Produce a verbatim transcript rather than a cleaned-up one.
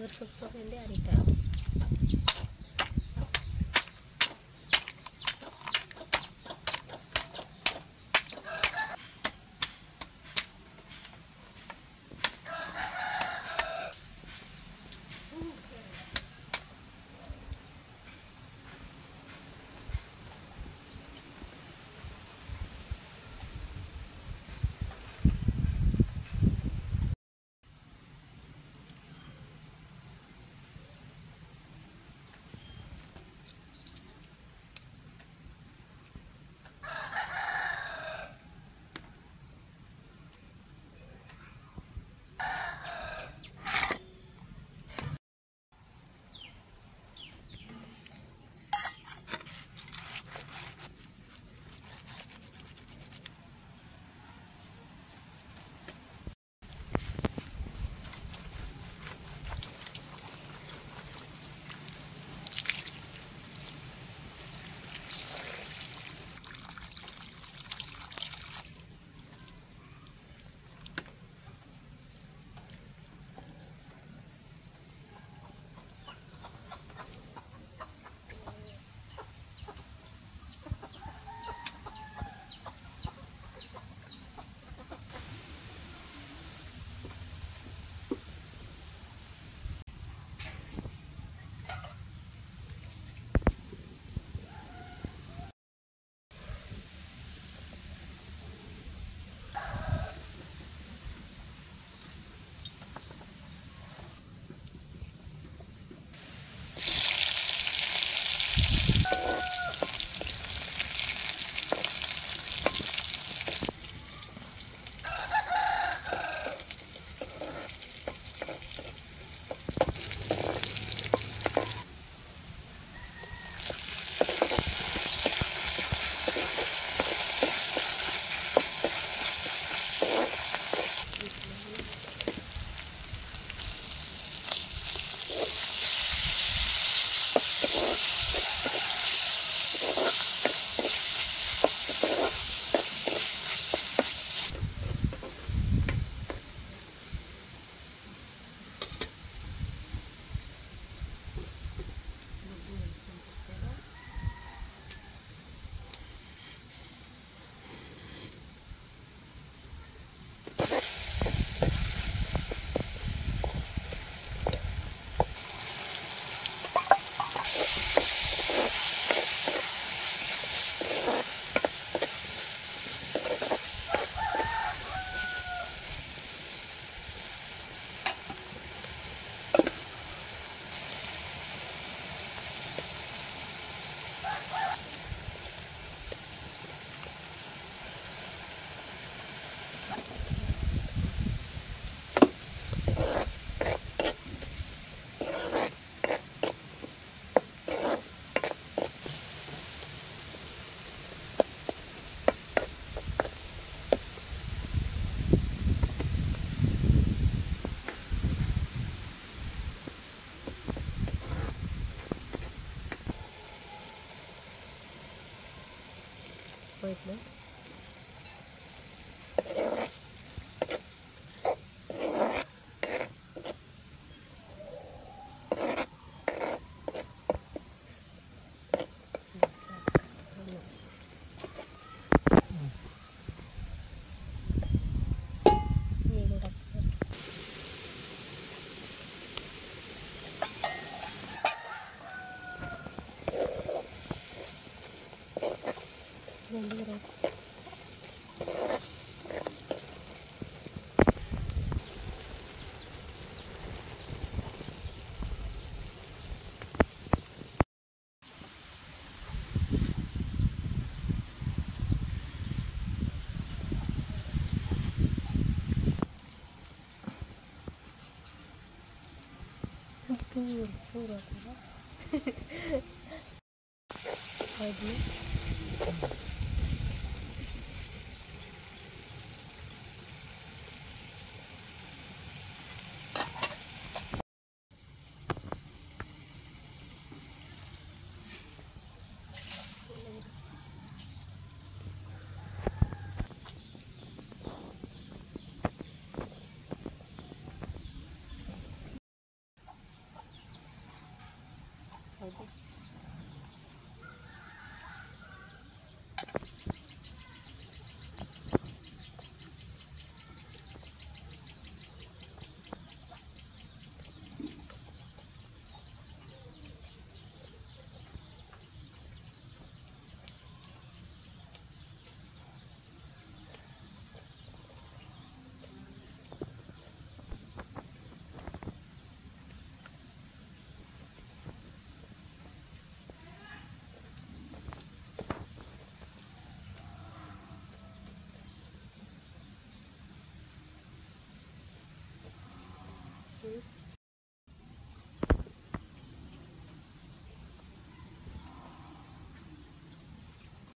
bersup-sup ini ada tau. Wait, no? Puro, puro, puro. Mm-hmm.